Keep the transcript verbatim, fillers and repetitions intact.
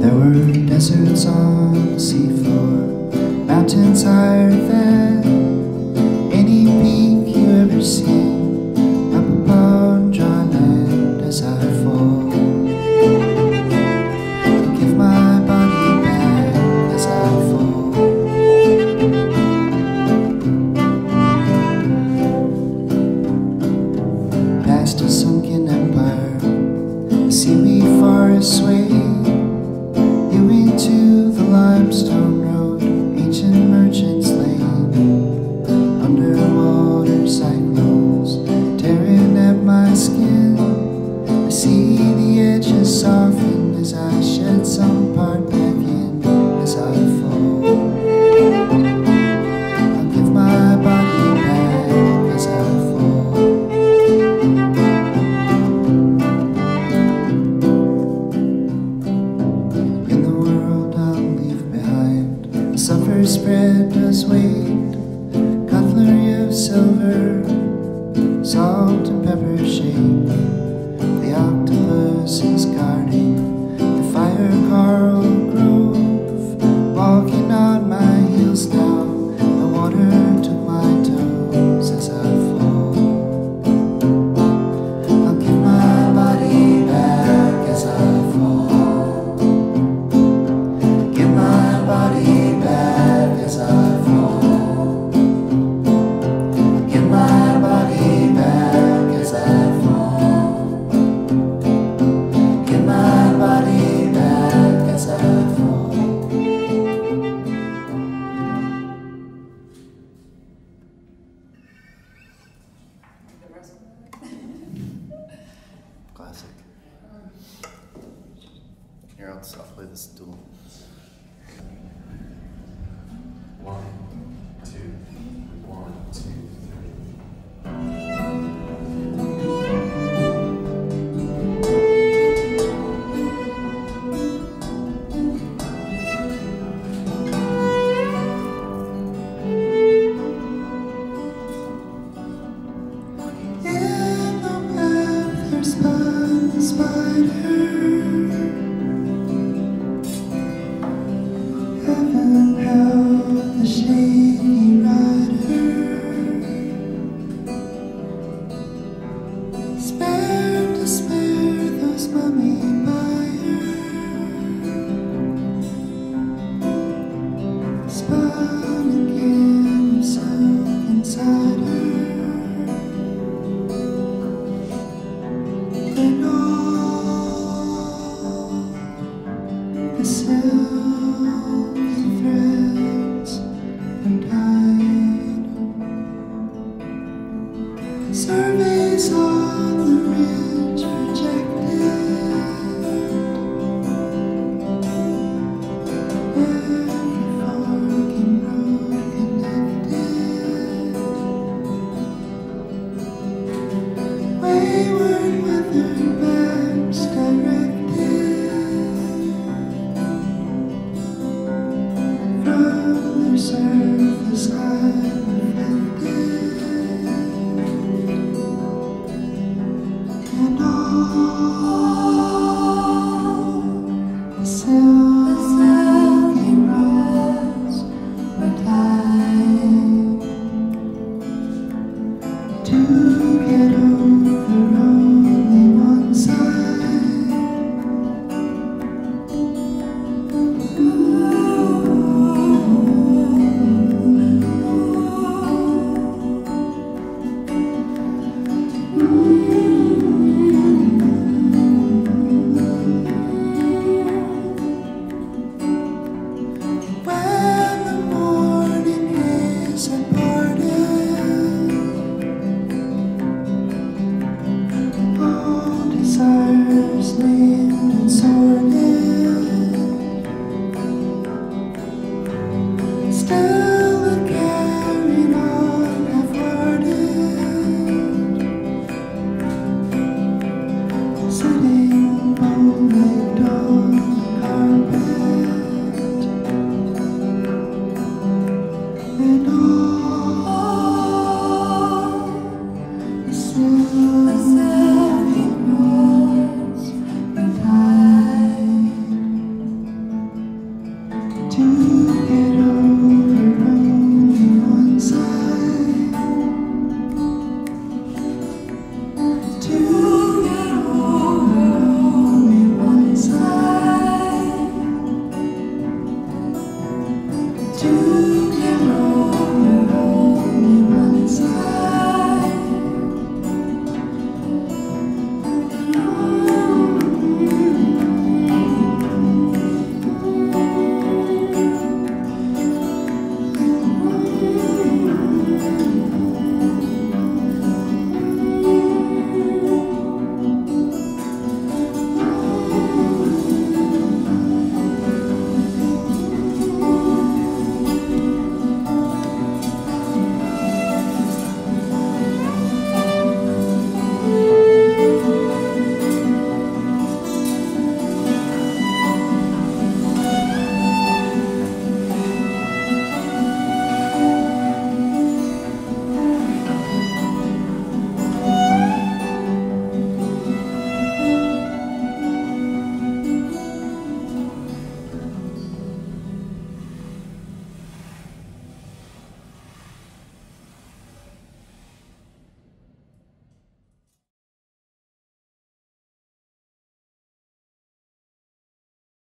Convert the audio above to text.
There were deserts on the seafloor, mountains higher than any peak you ever see. Up upon dry land as I fall, give my body back as I fall. Past a sunken empire, the seamy forest sway. Limestone road, ancient merchants' lane, underwater cyclones tearing at my skin. I see the edges soften as I shed some part back in as I fall. I'll give my body back as I fall. In the world I'll supper spread does wait, cutlery of silver, salt and pepper shake. The octopus is guarding the fire coral grove, walking on my heels now. The water took my toes as I fall. I'll give my body back as I fall. Give my body back as I fall. Give my body back as I fall. Give my body back as I fall. Classic. Here, I'll just play this duel. Surveys on the ridge rejected, every fork and road connected, wayward weathered maps directed, from their surface sky. And all is still.